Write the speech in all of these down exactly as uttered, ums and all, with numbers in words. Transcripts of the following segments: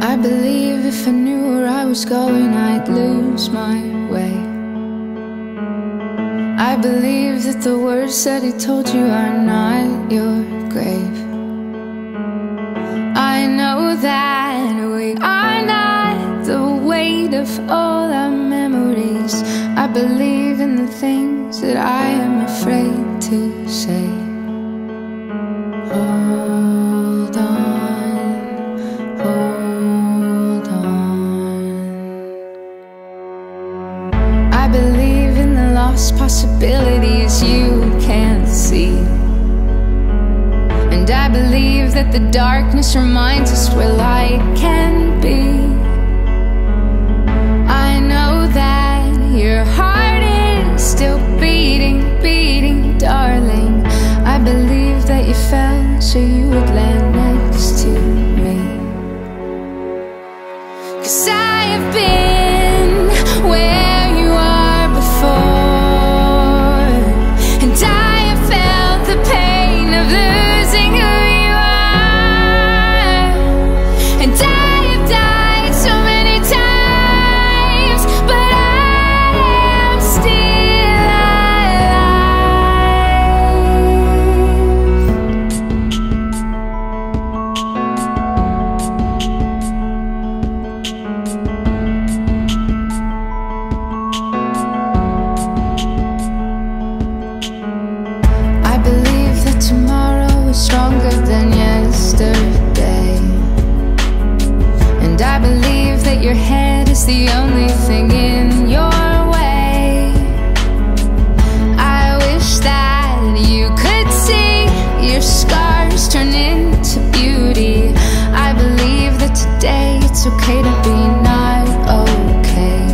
I believe if I knew where I was going, I'd lose my way. I believe that the words that he told you are not your grave. I know that we are not the weight of all our memories. I believe in the things that I am afraid to say. Hold on, hold on. I believe in the lost possibilities you can't see. And I believe that the darkness reminds us where light can be. I know that your heart is still beating, beating, darling. I believe that you fell so you would land next to me. 'Cause I have been where stronger than yesterday. And I believe that your head is the only thing in your way. I wish that you could see your scars turn into beauty. I believe that today it's okay to be not okay.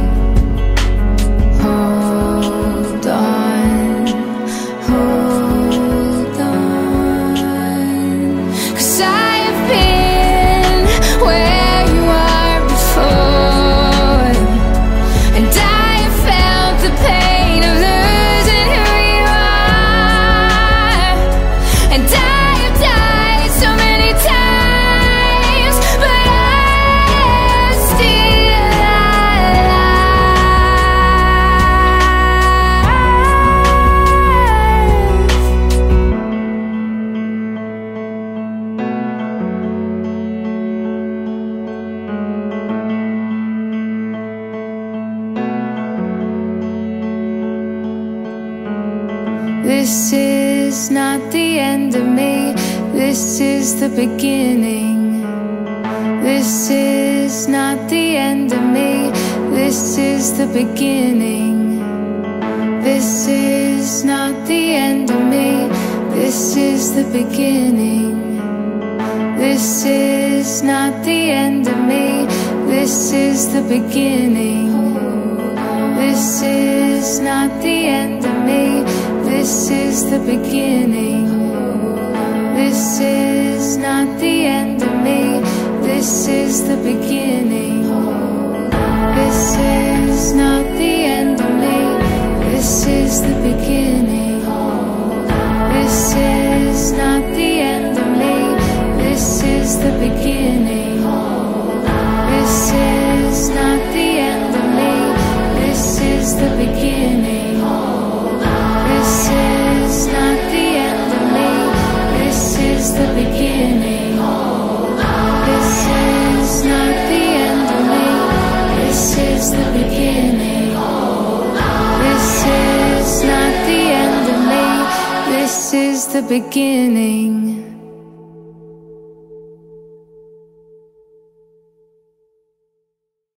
Hold on, hold on. This is not the end of me, this is the beginning. This is not the end of me, this is the beginning. This is not the end of me, this is the beginning. This is not the end of me, this is the beginning. This is not the end of me, this is the beginning. This is not the end of me, this is the beginning. This is not the end of me, this is the beginning. This is not the end of me, this is the beginning. This is not the end of me, this is the beginning. This is not the end of me, this is the beginning. This is not the end of me, this is the beginning. This is not the end of me, this is the beginning.